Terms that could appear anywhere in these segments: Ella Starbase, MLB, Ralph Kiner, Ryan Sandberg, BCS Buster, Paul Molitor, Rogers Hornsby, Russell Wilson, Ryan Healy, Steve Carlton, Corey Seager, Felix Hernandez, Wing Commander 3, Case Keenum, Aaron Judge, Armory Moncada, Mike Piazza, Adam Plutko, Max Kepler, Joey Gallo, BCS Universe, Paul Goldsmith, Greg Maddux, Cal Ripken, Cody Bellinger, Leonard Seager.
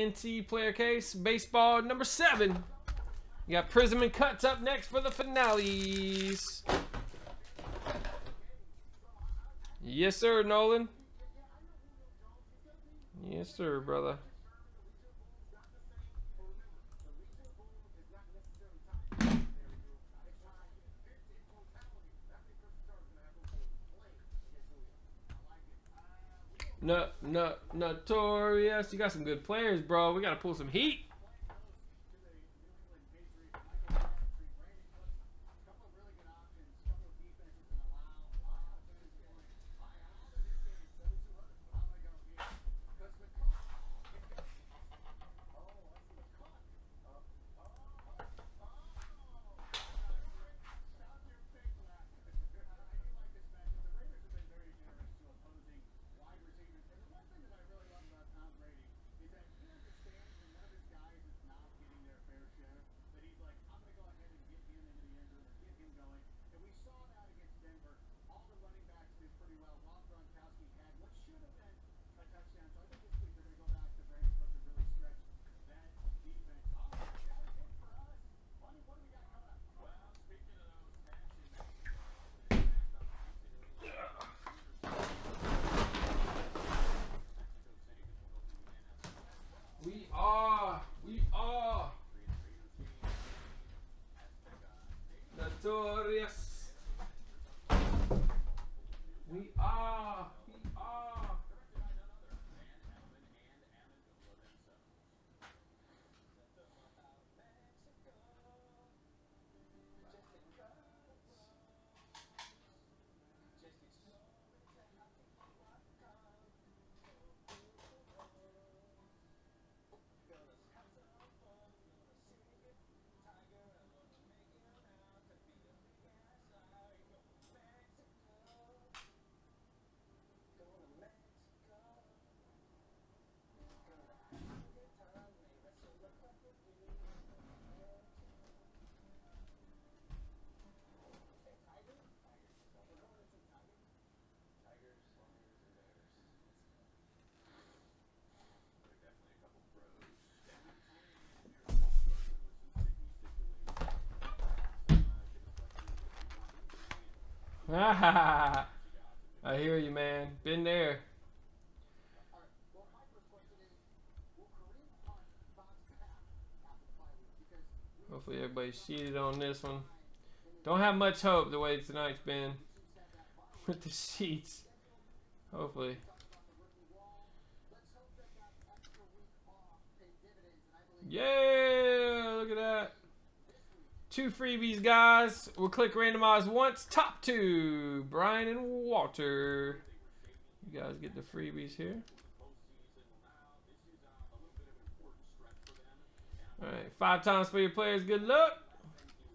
NT player case. Baseball number 7. You got Prism and Cuts up next for the finales. Yes, sir, Nolan. Yes, sir, brother. Notorious. You got some good players, bro. We got to pull some heat. Notorious. We are. I hear you, man. Been there. Hopefully everybody's cheated on this one. Don't have much hope the way tonight's been with the sheets. Hopefully. Yeah, look at that. 2 freebies, guys. We'll click randomize once. Top 2, Brian and Walter. You guys get the freebies here. Alright, 5 times for your players. Good luck.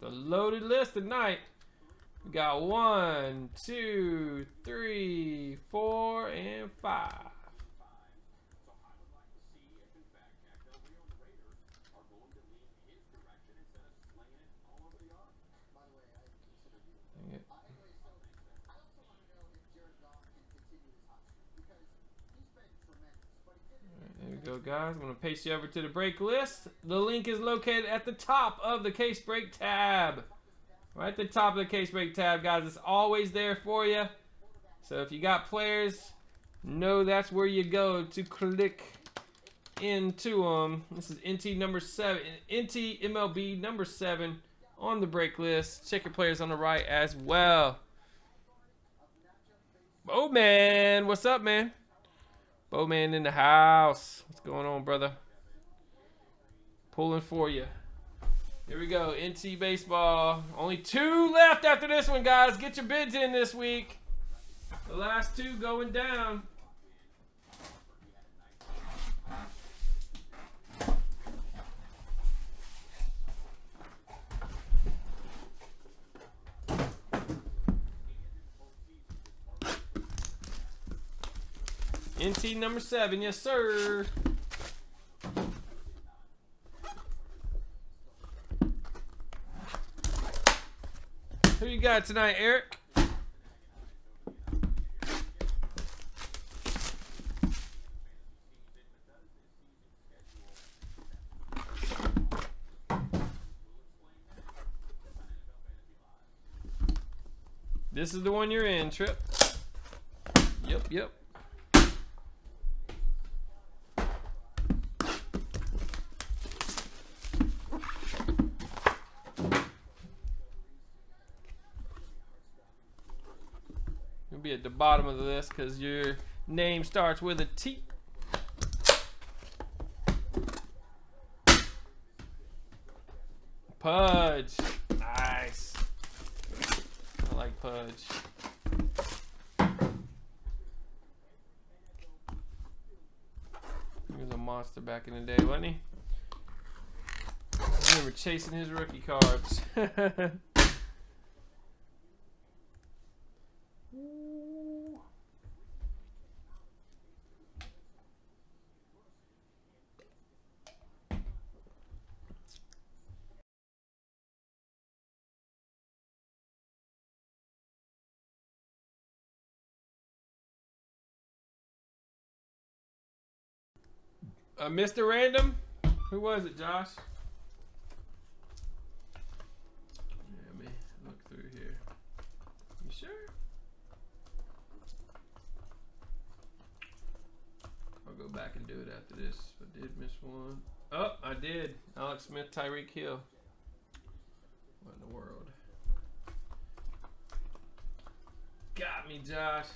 The loaded list tonight. We got 1, 2, 3, 4, and 5. Go, guys. I'm going to paste you over to the break list. The link is located at the top of the case break tab. Right at the top of the case break tab, guys. It's always there for you. So if you got players, know that's where you go to click into them. This is NT number 7. NT MLB number 7 on the break list. Check your players on the right as well. Oh, man. What's up, man? Bowman in the house. What's going on, brother? Pulling for you. Here we go. NT baseball. Only 2 left after this one, guys. Get your bids in this week. The last 2 going down. NT number 7, yes sir. Who you got tonight, Eric? This is the one you're in, Trip. Yep, yep. You'll be at the bottom of the list because your name starts with a T. Pudge. Nice. I like Pudge. He was a monster back in the day, wasn't he? I remember chasing his rookie cards. Mr. Random? Who was it, Josh? Let me look through here. You sure? I'll go back and do it after this. I did miss one. Oh, I did. Alex Smith, Tyreek Hill. What in the world? Got me, Josh.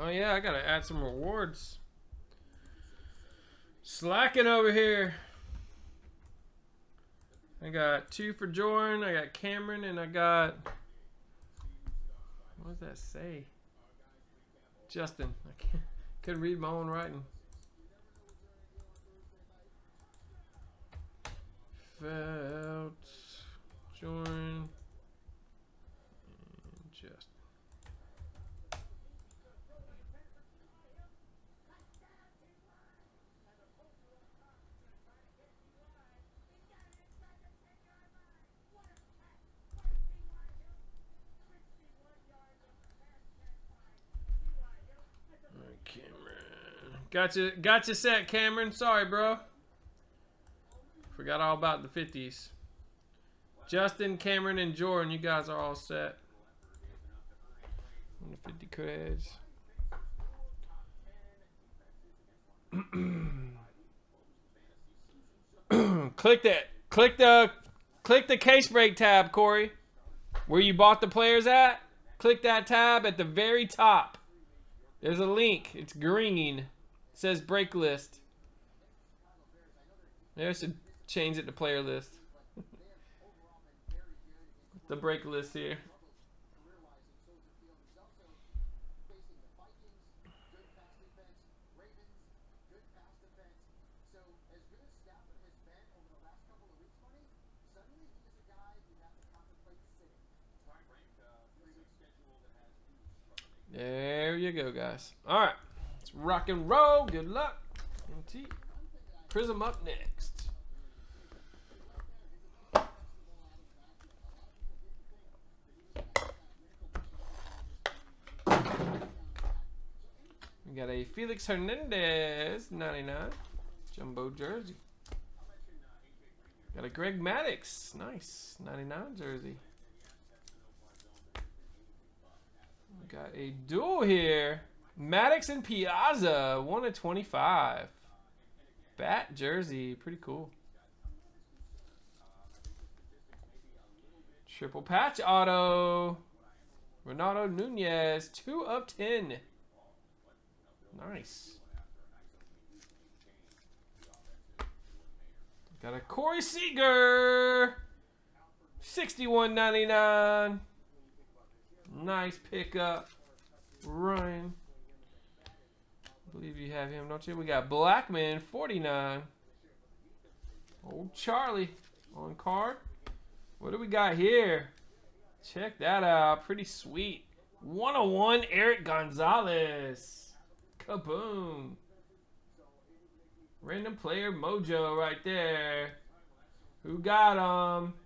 Oh yeah, I gotta add some rewards. Slacking over here. I got 2 for Jordan, I got Cameron, and I got... What does that say? Justin. I can't, couldn't read my own writing. Felt, Jordan, and Justin. Gotcha set, Cameron. Sorry, bro. Forgot all about the 50s. Justin, Cameron, and Jordan, you guys are all set. 150 creds. Click that. Click the case break tab, Corey. Where you bought the players at? Click that tab at the very top. There's a link. It's green. Says break list. There, I should change it to player list. The break list here. There you go, guys. All right. Rock and roll. Good luck. MT. Prism up next. We got a Felix Hernandez 99 jumbo jersey. Got a Greg Maddux. Nice. 99 jersey. We got a duel here. Maddux and Piazza. 1/25. Bat jersey. Pretty cool. Triple patch auto. Renato Nunez. 2/10. Nice. Got a Corey Seager. 61.99. Nice pickup, Ryan. I believe you have him, don't you? We got Blackman, 49. Old Charlie on card. What do we got here? Check that out. Pretty sweet. 1/1 Eric Gonzalez. Kaboom. Random player mojo right there. Who got him?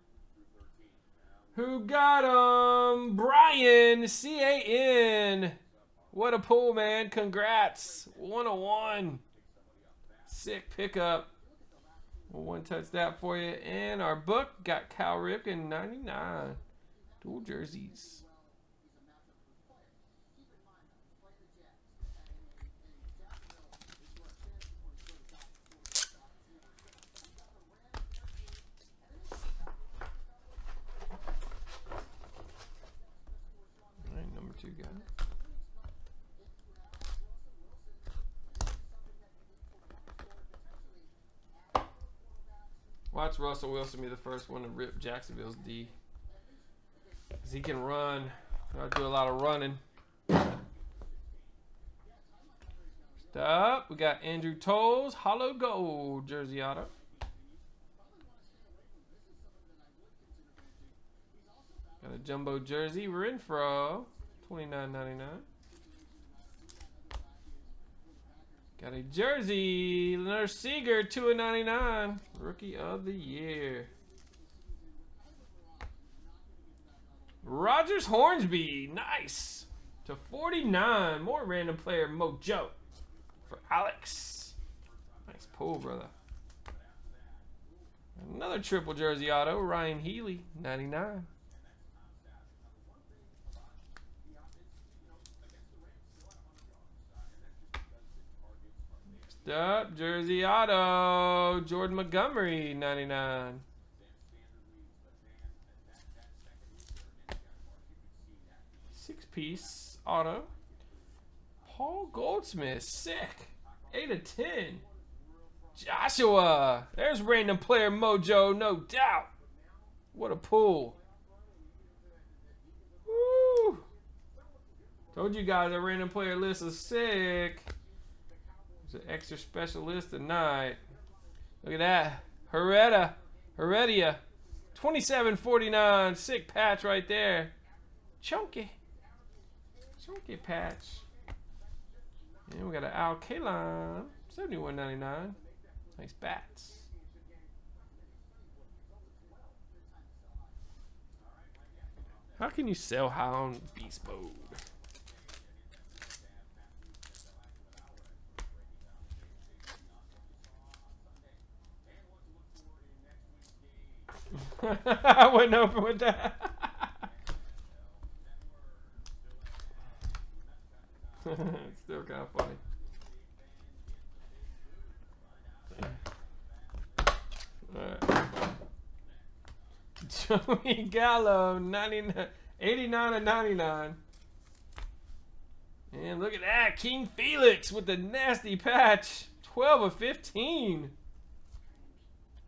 Who got him? Brian, C-A-N. What a pull, man. Congrats. 1/1. Sick pickup. We'll one-touch that for you. And our book got Cal Ripken, 99. Dual jerseys. Watch Russell Wilson be the first one to rip Jacksonville's D. Because he can run. I'll do a lot of running. Next up, we got Andrew Toles, hollow gold jersey auto. Got a jumbo jersey, Renfro, $29.99. Got a jersey, Leonard Seager, 2/99, rookie of the year. Rogers Hornsby, nice, 2/49. More random player mojo for Alex. Nice pull, brother. Another triple jersey auto, Ryan Healy, 99. Next up, jersey auto, Jordan Montgomery, 99. Six-piece auto. Paul Goldsmith, sick. 8/10. Joshua. There's random player mojo, no doubt. What a pull. Woo. Told you guys that random player list is sick. There's an extra special list tonight. Look at that. Heredia. 27.49. Sick patch right there. Chunky patch. And we got an Al Kaline, 71.99. Nice bats. How can you sell high on beast mode? I went over with that. It's still kind of funny. Alright. Joey Gallo, 89/99. And look at that. King Felix with the nasty patch. 12/15.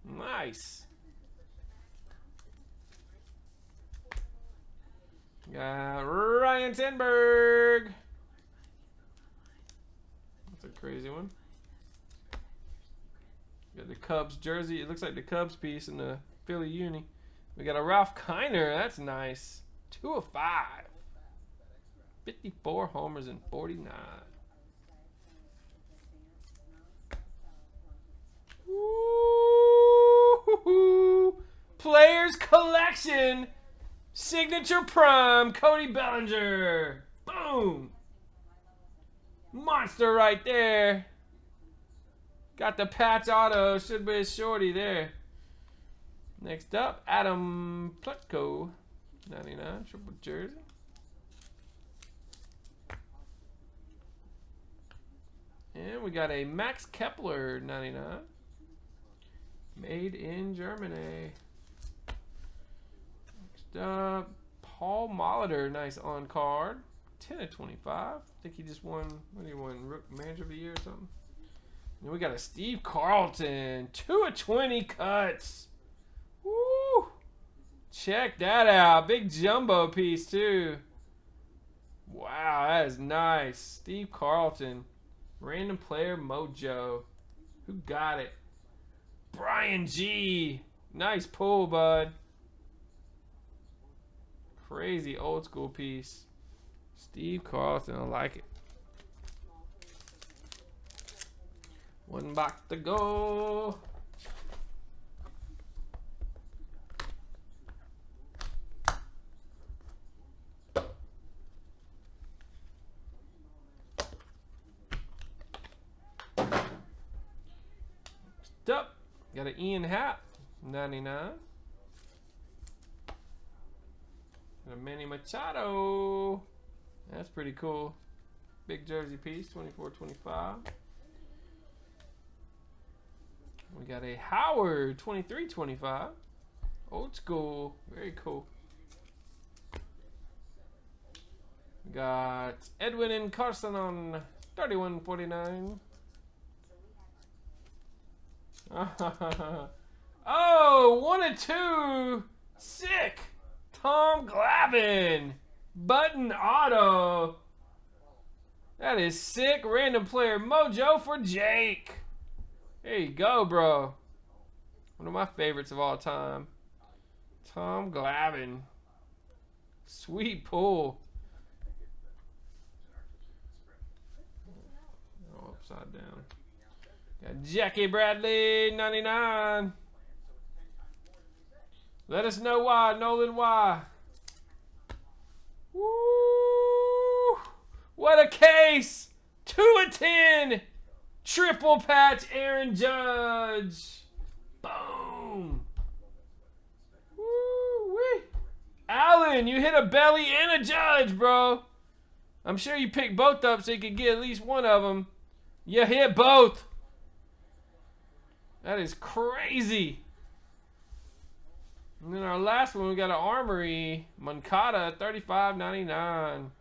Nice. Got Ryan Sandberg. That's a crazy one. Got the Cubs jersey. It looks like the Cubs piece in the Philly uni. We got a Ralph Kiner. That's nice. 2/5. 54 homers and 49. Woo-hoo-hoo. Players collection. Signature Prime, Cody Bellinger. Boom. Monster right there. Got the patch auto. Should be a shorty there. Next up, Adam Plutko, 99, triple jersey. And we got a Max Kepler, 99, made in Germany. Next up, Paul Molitor, nice on card, 10/25. I think he just won, what did he win, Rook Manager of the Year or something? And we got a Steve Carlton, 2/20 cuts. Woo! Check that out. Big jumbo piece, too. Wow, that is nice. Steve Carlton. Random player mojo. Who got it? Brian G. Nice pull, bud. Crazy old school piece. Steve Carlton. I like it. One box to go. Next up, got an Ian Hap, 99. And a Manny Machado. That's pretty cool. Big jersey piece, 24/25. We got a Howard, 23/25. Old school, very cool. We got Edwin and Carson on 31/49. Oh, 1/2. Sick. Tom Glavine. Button auto. That is sick. Random player mojo for Jake. There you go, bro. One of my favorites of all time. Tom Glavine. Sweet pull. Oh, upside down. Got Jackie Bradley, 99. Let us know why, Nolan, why. Woo! What a case! 2/10. Triple patch Aaron Judge. Boom. Woo-wee. Allen, you hit a belly and a Judge, bro. I'm sure you picked both up so you could get at least one of them. You hit both. That is crazy. And then our last one, we got an Armory Moncada, 35/99.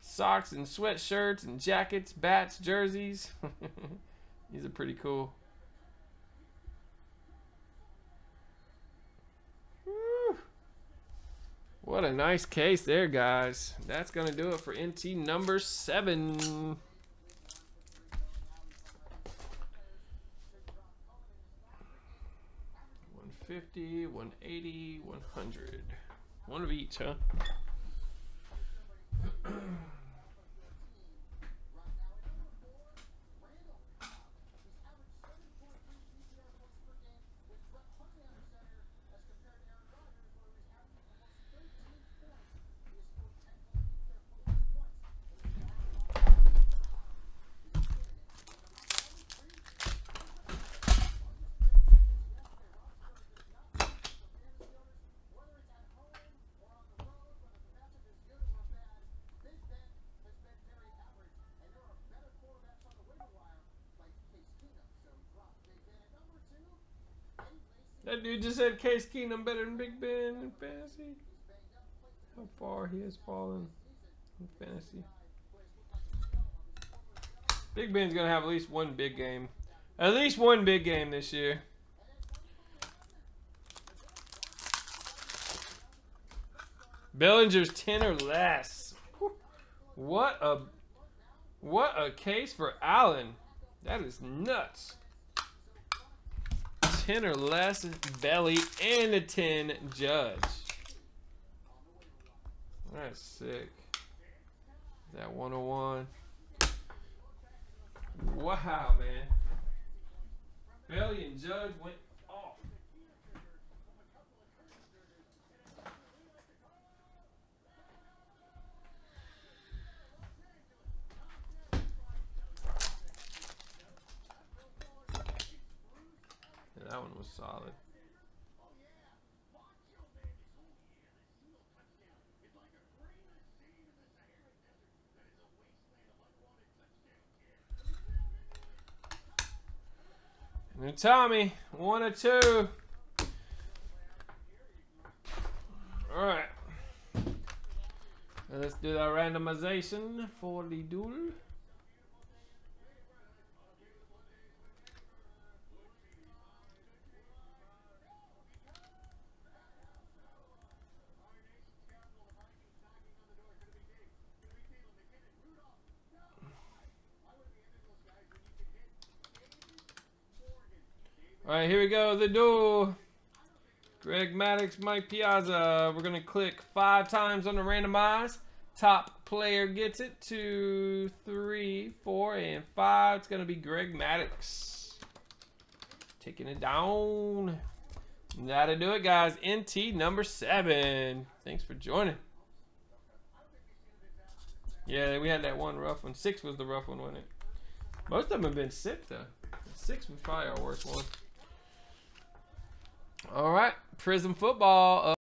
Socks and sweatshirts and jackets, bats, jerseys. These are pretty cool. Woo. What a nice case there, guys. That's gonna do it for NT number 7. $50, $180, $100. One of each, huh? That dude just said Case Keenum better than Big Ben in fantasy. How far he has fallen in fantasy. Big Ben's going to have at least one big game. At least one big game this year. Bellinger's 10 or less. What a case for Allen. That is nuts. 10 or less belly and a 10 Judge. That's sick. Is that 101? Wow, man. Belly and Judge went off. That one was solid. And Tommy, 1 of 2. All right. Let's do our randomization for the duel. All right, here we go, the duel. Greg Maddux, Mike Piazza. We're gonna click 5 times on the randomize. Top player gets it. 2, 3, 4, and 5. It's gonna be Greg Maddux. Taking it down. That'll do it, guys. NT number 7. Thanks for joining. Yeah, we had that one rough one. 6 was the rough one, wasn't it? Most of them have been 6 though. 6 was probably our worst one. All right, Prism Football.